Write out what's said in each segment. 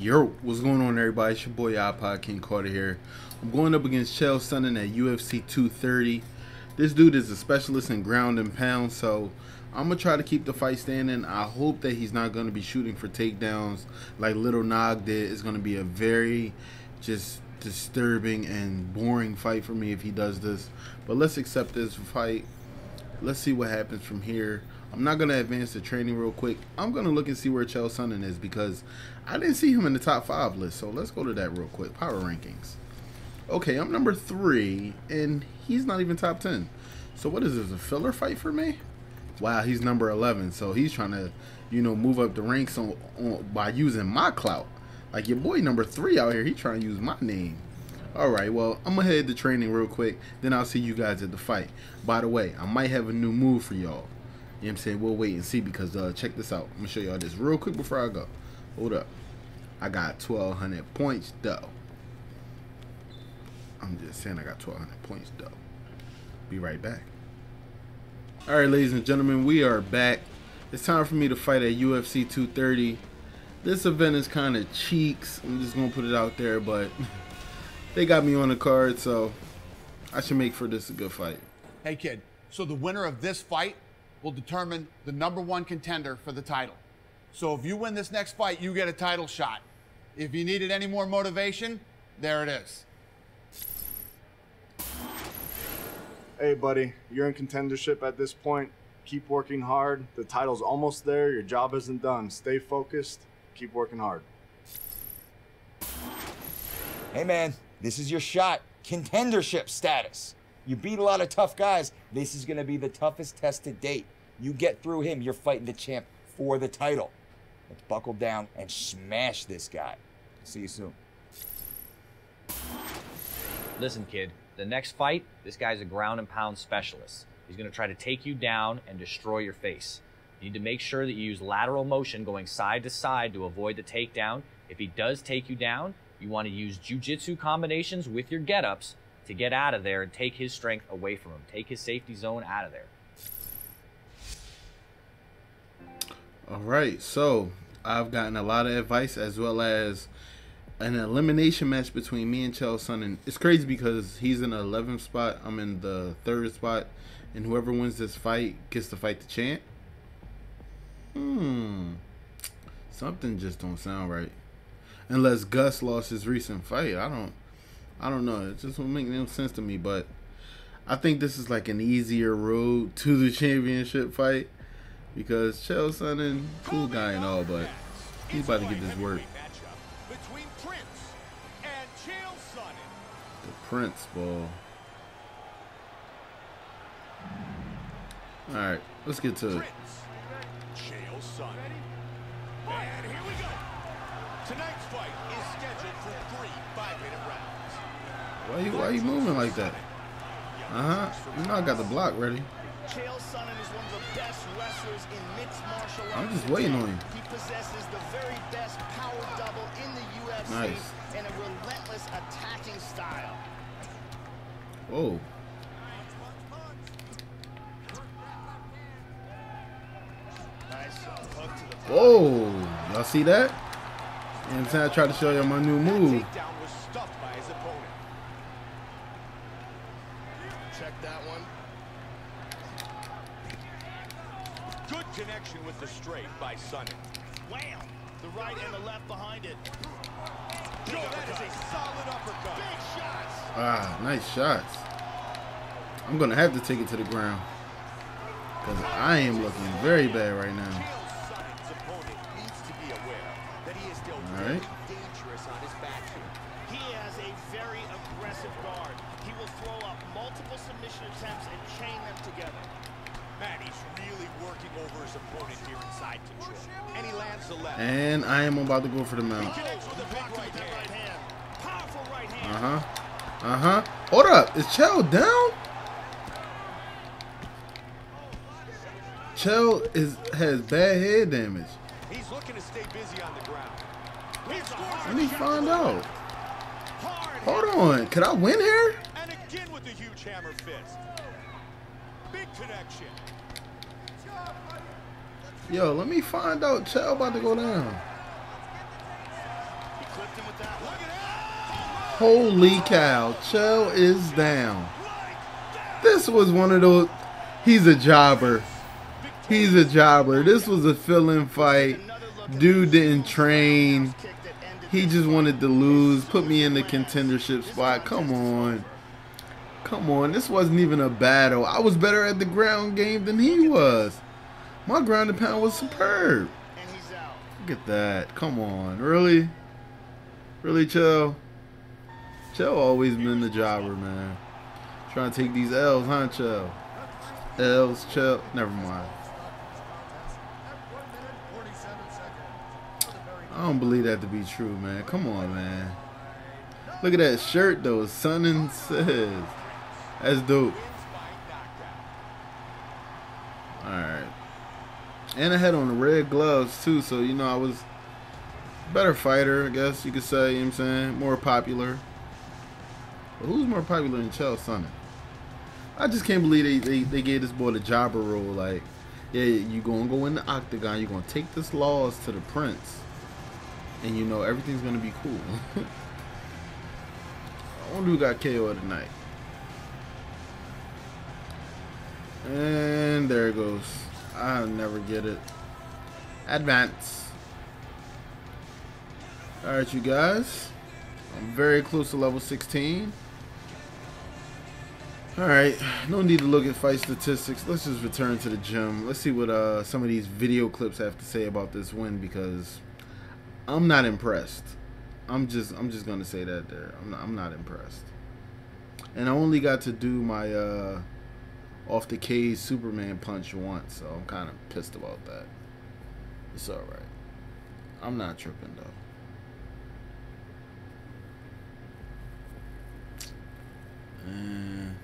Yo, what's going on, everybody? It's your boy iPodKingCarter here. I'm going up against Chael Sonnen at UFC 230. This dude is a specialist in ground and pound, so I'm going to try to keep the fight standing. I hope that he's not going to be shooting for takedowns like Little Nog did. It's going to be a very just disturbing and boring fight for me if he does this. But let's accept this fight. Let's see what happens from here. I'm not going to advance the training real quick. I'm going to look and see where Chael Sonnen is because I didn't see him in the top 5 list. So let's go to that real quick. Power rankings. Okay, I'm number 3, and he's not even top 10. So what is this, a filler fight for me? Wow, he's number 11. So he's trying to, you know, move up the ranks by using my clout. Like your boy number 3 out here, he trying to use my name. Alright, well, I'm going to head to training real quick. Then I'll see you guys at the fight. By the way, I might have a new move for y'all. You know what I'm saying? We'll wait and see because check this out. I'm going to show y'all this real quick before I go. Hold up. I got 1,200 points, though. I'm just saying I got 1,200 points, though. Be right back. Alright, ladies and gentlemen, we are back. It's time for me to fight at UFC 230. This event is kind of cheeks. I'm just going to put it out there, but they got me on the card, so I should make for this a good fight. Hey, kid, so the winner of this fight will determine the #1 contender for the title. So if you win this next fight, you get a title shot. If you needed any more motivation, there it is. Hey, buddy, you're in contendership at this point. Keep working hard. The title's almost there. Your job isn't done. Stay focused. Keep working hard. Hey, man, this is your shot. Contendership status. You beat a lot of tough guys. This is going to be the toughest test to date. You get through him, you're fighting the champ for the title. Let's buckle down and smash this guy. See you soon. Listen, kid, the next fight, this guy's a ground and pound specialist. He's going to try to take you down and destroy your face. You need to make sure that you use lateral motion going side to side to avoid the takedown. If he does take you down, you want to use jiu-jitsu combinations with your get-ups to get out of there and take his strength away from him. Take his safety zone out of there. All right, so I've gotten a lot of advice as well as an elimination match between me and Chael Sonnen. It's crazy because he's in the 11th spot. I'm in the 3rd spot. And whoever wins this fight gets to fight the champ. Something just don't sound right. Unless Gus lost his recent fight. I don't know. It just won't make no sense to me, but I think this is like an easier road to the championship fight because Chael Sonnen, cool guy and all, but he's about to get this work. Between Prince and Chael Sonnen. The Prince ball. All right, let's get to it. Chael Sonnen. And here we go. Tonight's fight is scheduled for 3 5-minute rounds. Why are you moving like that? You know I got the block ready. Chael Sonnen is one of the best wrestlers in mixed martial arts. I'm just waiting on him. He possesses the very best power double in the UFC and a relentless attacking style. Whoa. Nice hook to the top. Whoa. Y'all see that? And I tried to show you my new move. Takedown was stuffed by his opponent. Check that one. Good connection with the straight by Sonnen. Wham! The right and the left behind it. Yo, that is a solid uppercut. Big shots. Ah, nice shots. I'm gonna have to take it to the ground because I am looking very bad right now. Right. Dangerous on his back. He has a very aggressive guard. He will throw up multiple submission attempts and chain them together. Man, he's really working over his opponent here inside control. And he lands the left. And I am about to go for the mount. Hold up. Is Chael down? Chael has bad head damage. He's looking to stay busy on the ground. Let me find out. Hold on. Could I win here? And again with the huge hammer fist. Big connection. Yo, let me find out. Chael about to go down. Holy cow, Chael is down. This was one of those, he's a jobber. He's a jobber. This was a fill-in fight. Dude didn't train. He just wanted to lose. Put me in the contendership spot. Come on. Come on. This wasn't even a battle. I was better at the ground game than he was. My ground and pound was superb. Look at that. Come on. Really? Really, Chael? Chael always been the jobber, man. Trying to take these L's, huh, Chael? L's, Chael. Never mind. I don't believe that to be true, man. Come on, man. Look at that shirt, though. Sonnen says. That's dope. Alright. And I had on red gloves, too. So, you know, I was a better fighter, I guess you could say. You know what I'm saying? More popular. But who's more popular than Chael Sonnen? I just can't believe they gave this boy the jobber role. Like, yeah, you're going to go in the octagon. You're going to take this loss to the prince. And you know everything's gonna be cool. I wonder who got KO'd tonight. And there it goes. I'll never get it. Advance. Alright, you guys. I'm very close to level 16. Alright, no need to look at fight statistics. Let's just return to the gym. Let's see what some of these video clips have to say about this win, because I'm not impressed. I'm just gonna say that there. I'm not impressed. And I only got to do my off the cage Superman punch once, so I'm kind of pissed about that. It's all right. I'm not tripping though. And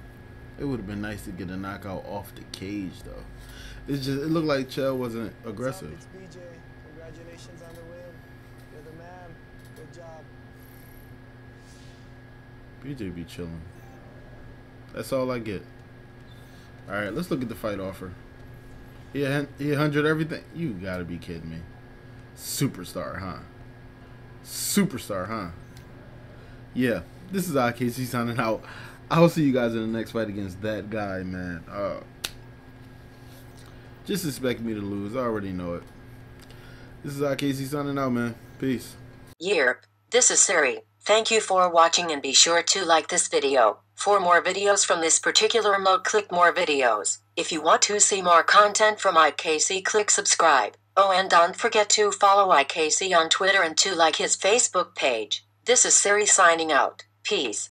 it would have been nice to get a knockout off the cage though. It's just, it looked like Chael wasn't aggressive. It's BJ. Congratulations on the win. You're the man. Good job. BJ be chilling. That's all I get. All right, let's look at the fight offer. Yeah, he 100 everything. You gotta be kidding me. Superstar, huh? Superstar, huh? Yeah, this is IKC signing out. I'll see you guys in the next fight against that guy, man. Just expect me to lose. I already know it. This is IKC signing out, man. Peace. Yerp, this is Siri. Thank you for watching, and be sure to like this video. For more videos from this particular mode, click more videos. If you want to see more content from IKC, click subscribe. Oh, and don't forget to follow IKC on Twitter and to like his Facebook page. This is Siri signing out. Peace.